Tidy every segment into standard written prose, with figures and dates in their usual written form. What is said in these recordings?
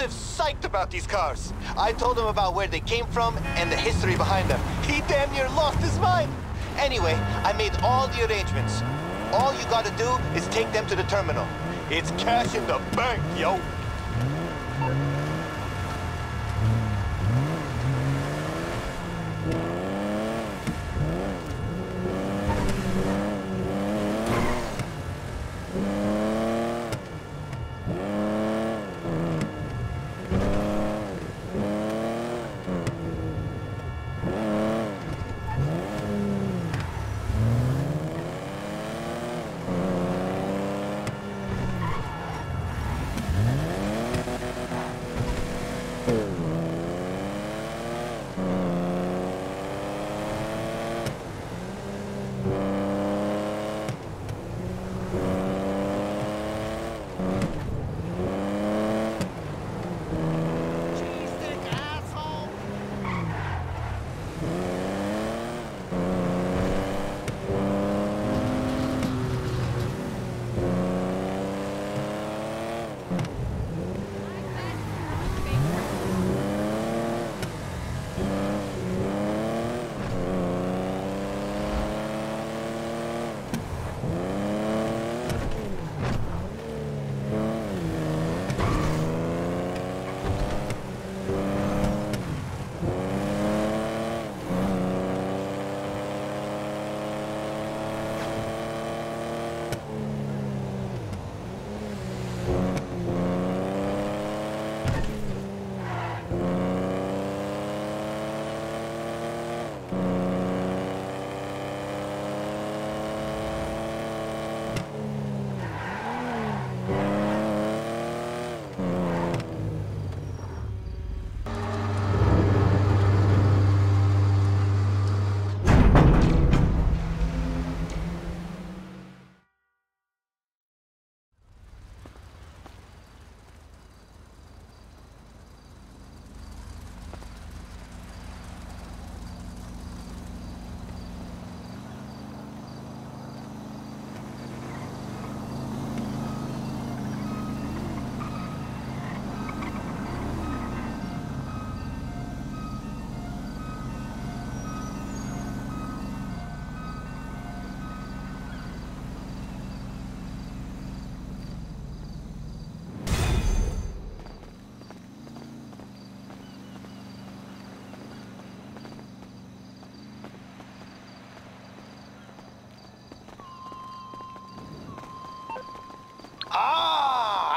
Yusuf psyched about these cars. I told him about where they came from and the history behind them. He damn near lost his mind. Anyway, I made all the arrangements. All you gotta do is take them to the terminal. It's cash in the bank, yo.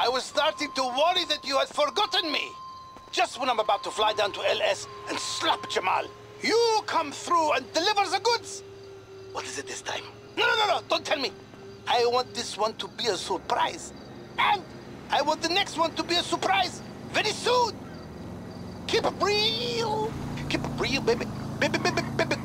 I was starting to worry that you had forgotten me. Just when I'm about to fly down to LS and slap Jamal, you come through and deliver the goods. What is it this time? No, don't tell me. I want this one to be a surprise. And I want the next one to be a surprise very soon. Keep it real, baby.